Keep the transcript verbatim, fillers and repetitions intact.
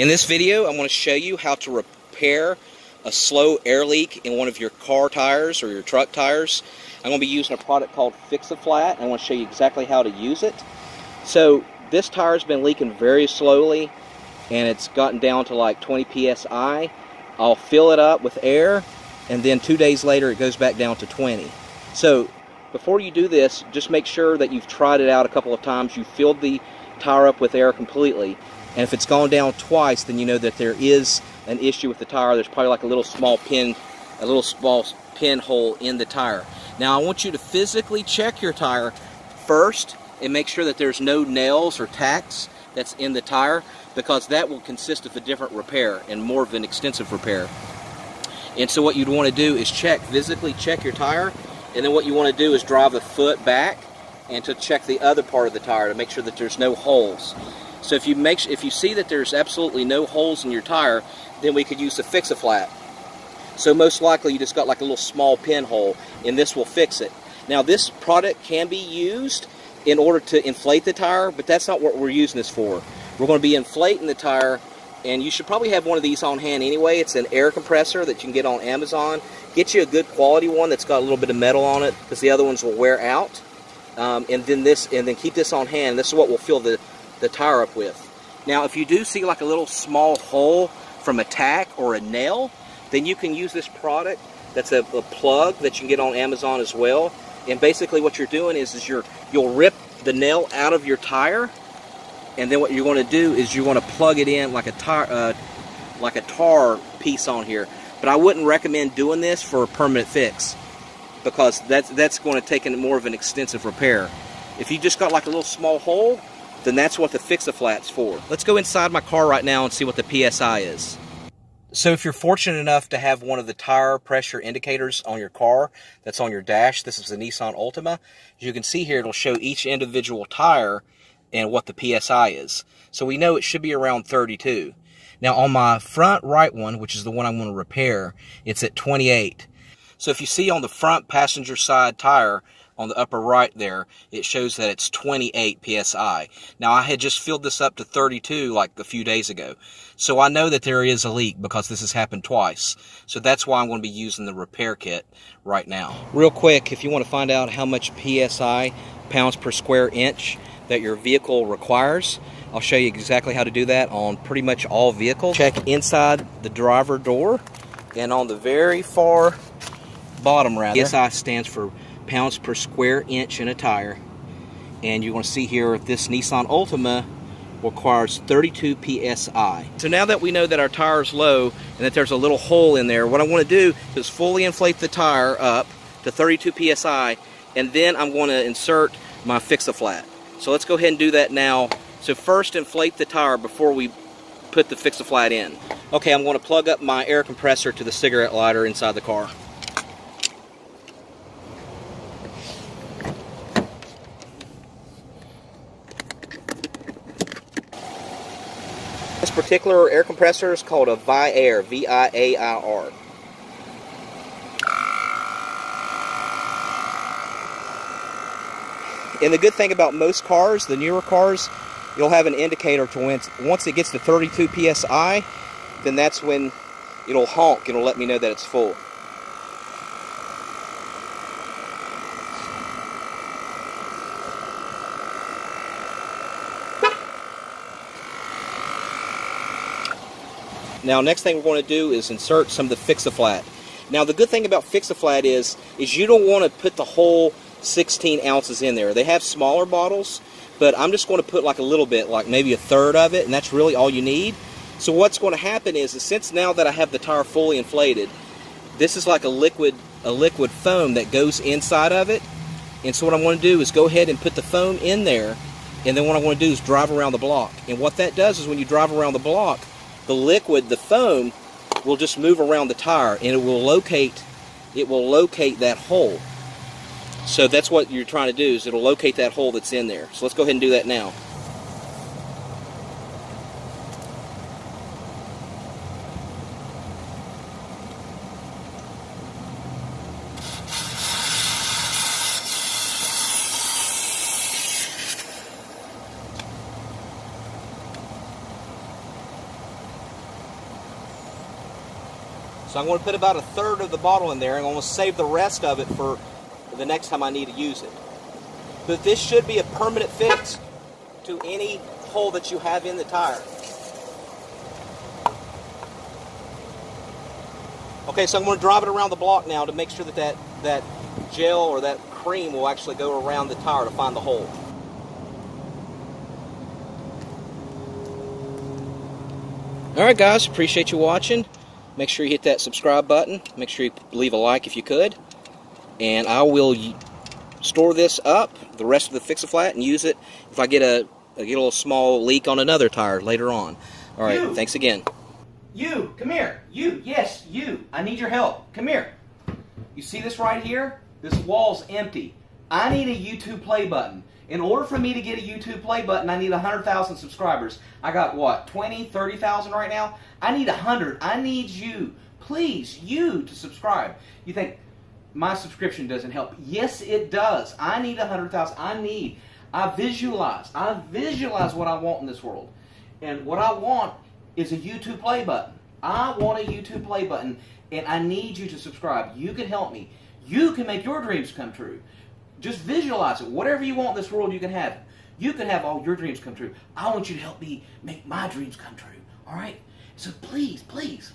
In this video, I'm going to show you how to repair a slow air leak in one of your car tires or your truck tires. I'm going to be using a product called Fix-A-Flat. I want to show you exactly how to use it. So this tire has been leaking very slowly, and it's gotten down to like twenty P S I. I'll fill it up with air, and then two days later it goes back down to twenty. So before you do this, just make sure that you've tried it out a couple of times. You've filled the tire up with air completely, and if it's gone down twice, then you know that there is an issue with the tire. There's probably like a little small pin, a little small pinhole in the tire. Now I want you to physically check your tire first and make sure that there's no nails or tacks that's in the tire, because that will consist of a different repair and more of an extensive repair. And so what you'd want to do is check, physically check your tire, and then what you want to do is drive the foot back and to check the other part of the tire to make sure that there's no holes. So if you make, if you see that there's absolutely no holes in your tire, then we could use the Fix-A-Flat. So most likely you just got like a little small pinhole, and this will fix it. Now this product can be used in order to inflate the tire, but that's not what we're using this for. We're going to be inflating the tire, and you should probably have one of these on hand anyway. It's an air compressor that you can get on Amazon. Get you a good quality one that's got a little bit of metal on it, because the other ones will wear out. Um, and then this, and then keep this on hand. This is what we'll fill the, the tire up with. Now, if you do see like a little small hole from a tack or a nail, then you can use this product. That's a, a plug that you can get on Amazon as well. And basically, what you're doing is, is you're you'll rip the nail out of your tire, and then what you're going to do is you want to plug it in like a tar, uh, like a tar piece on here. But I wouldn't recommend doing this for a permanent fix, because that's, that's going to take in more of an extensive repair. If you just got like a little small hole, then that's what the Fix-A-Flat's for. Let's go inside my car right now and see what the P S I is. So if you're fortunate enough to have one of the tire pressure indicators on your car that's on your dash, this is the Nissan Altima, as you can see here, it'll show each individual tire and what the P S I is. So we know it should be around thirty-two. Now on my front right one, which is the one I'm going to repair, it's at twenty-eight. So if you see on the front passenger side tire, on the upper right there, it shows that it's twenty-eight P S I. Now I had just filled this up to thirty-two like a few days ago. So I know that there is a leak because this has happened twice. So that's why I'm going to be using the repair kit right now. Real quick, if you want to find out how much P S I, pounds per square inch, that your vehicle requires, I'll show you exactly how to do that on pretty much all vehicles. Check inside the driver door, and on the very far bottom rather, P S I stands for pounds per square inch in a tire, and you're going to see here this Nissan Altima requires thirty-two P S I. So now that we know that our tire is low and that there's a little hole in there, what I want to do is fully inflate the tire up to thirty-two P S I, and then I'm going to insert my Fix-A-Flat. So let's go ahead and do that now. So first inflate the tire before we put the Fix-A-Flat in. Okay, I'm going to plug up my air compressor to the cigarette lighter inside the car. This particular air compressor is called a VIAIR, V I A I R. And the good thing about most cars, the newer cars, you'll have an indicator to when, once it gets to thirty-two P S I, then that's when it'll honk, it'll let me know that it's full. Now, next thing we're going to do is insert some of the Fix-A-Flat. Now, the good thing about Fix-A-Flat is, is you don't want to put the whole sixteen ounces in there. They have smaller bottles, but I'm just going to put like a little bit, like maybe a third of it, and that's really all you need. So what's going to happen is, is since now that I have the tire fully inflated, this is like a liquid, a liquid foam that goes inside of it. And so what I'm going to do is go ahead and put the foam in there, and then what I want to do is drive around the block. And what that does is when you drive around the block, the liquid, the foam, will just move around the tire, and it will locate, it will locate that hole. So that's what you're trying to do, is it'll locate that hole that's in there. So let's go ahead and do that now. So I'm going to put about a third of the bottle in there, and I'm going to save the rest of it for the next time I need to use it. But this should be a permanent fix to any hole that you have in the tire. Okay, so I'm going to drive it around the block now to make sure that that, that gel or that cream will actually go around the tire to find the hole. Alright guys, appreciate you watching. Make sure you hit that subscribe button. Make sure you leave a like if you could. And I will store this up, the rest of the Fix-A-Flat, and use it if I get a, I get a little small leak on another tire later on. Alright, thanks again. You, come here. You, yes, you. I need your help. Come here. You see this right here? This wall's empty. I need a YouTube play button. In order for me to get a YouTube play button, I need one hundred thousand subscribers. I got, what, twenty, thirty thousand right now? I need one hundred. I need you. Please, you, to subscribe. You think, my subscription doesn't help. Yes, it does. I need one hundred thousand. I need, I visualize. I visualize what I want in this world. And what I want is a YouTube play button. I want a YouTube play button, and I need you to subscribe. You can help me. You can make your dreams come true. Just visualize it. Whatever you want in this world, you can have it. You can have all your dreams come true. I want you to help me make my dreams come true. All right? So please, please.